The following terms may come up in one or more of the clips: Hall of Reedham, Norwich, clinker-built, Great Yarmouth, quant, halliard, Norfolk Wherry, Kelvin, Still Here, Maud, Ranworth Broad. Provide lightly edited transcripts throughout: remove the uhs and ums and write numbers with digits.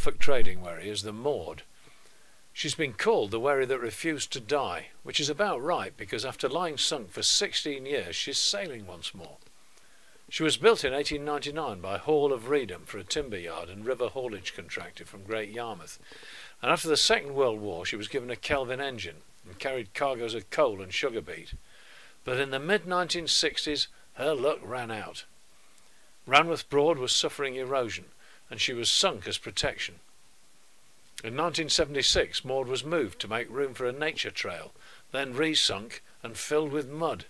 Norfolk trading wherry as the Maud. She's been called the wherry that refused to die, which is about right because after lying sunk for 16 years she's sailing once more. She was built in 1899 by Hall of Reedham for a timber yard and river haulage contractor from Great Yarmouth, and after the Second World War she was given a Kelvin engine and carried cargoes of coal and sugar beet. But in the mid-1960s her luck ran out. Ranworth Broad was suffering erosion and she was sunk as protection. In 1976 Maud was moved to make room for a nature trail, then re-sunk and filled with mud.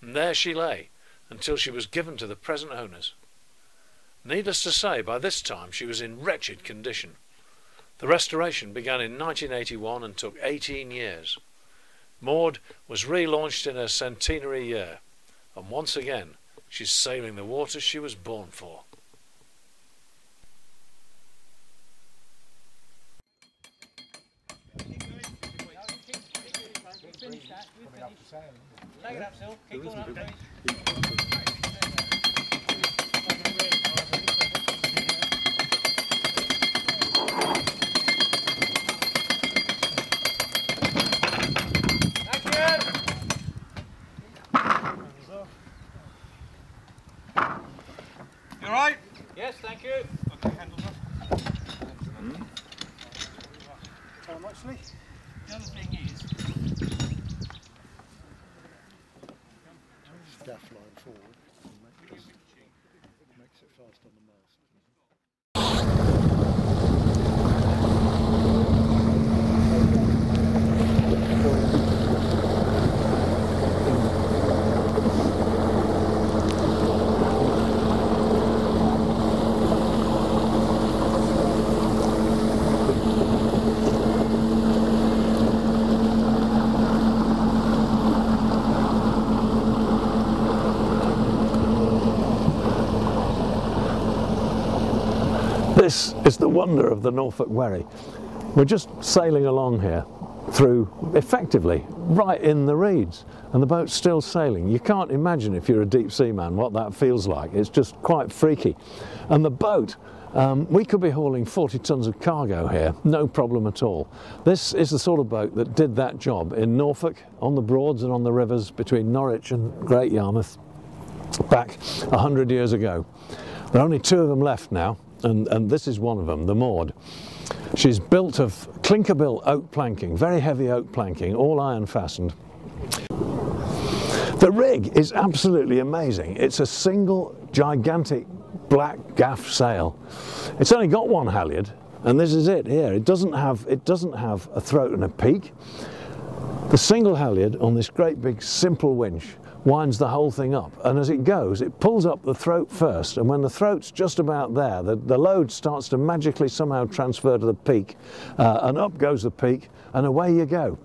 And there she lay until she was given to the present owners. Needless to say, by this time she was in wretched condition. The restoration began in 1981 and took 18 years. Maud was relaunched in her centenary year, and once again she's sailing the waters she was born for. Yes, thank you. Okay, handle that. How much, Lee? The other thing is... Staff line forward. Makes it fast on the mast. This is the wonder of the Norfolk Wherry. We're just sailing along here through, effectively, right in the reeds, and the boat's still sailing. You can't imagine, if you're a deep sea man, what that feels like. It's just quite freaky. And the boat, we could be hauling 40 tons of cargo here, no problem at all. This is the sort of boat that did that job in Norfolk, on the Broads and on the rivers between Norwich and Great Yarmouth back 100 years ago. There are only two of them left now. And this is one of them, the Maud. She's built of clinker-built oak planking, very heavy oak planking, all iron fastened. The rig is absolutely amazing. It's a single gigantic black gaff sail. It's only got one halliard, and this is it here. It doesn't have a throat and a peak. The single halliard on this great big simple winch winds the whole thing up, and as it goes it pulls up the throat first, and when the throat's just about there the load starts to magically somehow transfer to the peak, and up goes the peak and away you go.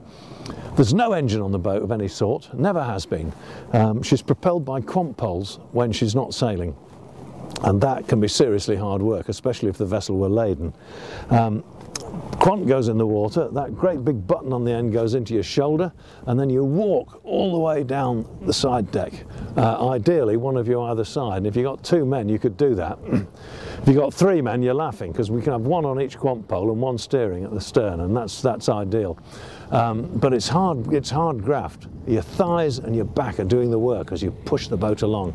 There's no engine on the boat of any sort, never has been. She's propelled by quant poles when she's not sailing, and that can be seriously hard work, especially if the vessel were laden. Quant goes in the water, that great big button on the end goes into your shoulder, and then you walk all the way down the side deck, ideally one of you either side. And if you've got two men you could do that. If you've got three men you're laughing, because we can have one on each quant pole and one steering at the stern, and that's ideal. But it's hard graft. Your thighs and your back are doing the work as you push the boat along.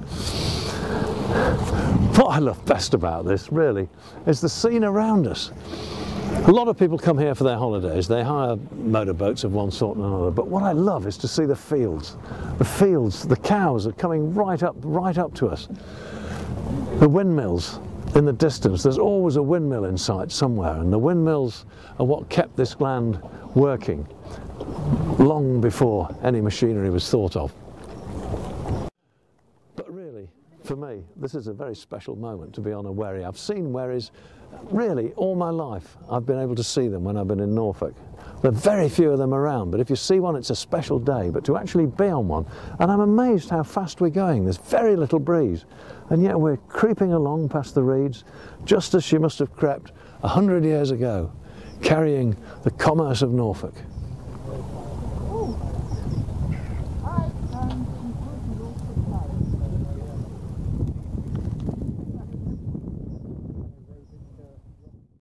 What I love best about this, really, is the scene around us. A lot of people come here for their holidays. They hire motorboats of one sort and another, but what I love is to see the fields. The fields, the cows are coming right up to us. The windmills in the distance. There's always a windmill in sight somewhere, and the windmills are what kept this land working long before any machinery was thought of. For me, this is a very special moment to be on a wherry. I've seen wherries really all my life. I've been able to see them when I've been in Norfolk. There are very few of them around, but if you see one, it's a special day. But to actually be on one, and I'm amazed how fast we're going. There's very little breeze, and yet we're creeping along past the reeds, just as she must have crept 100 years ago, carrying the commerce of Norfolk.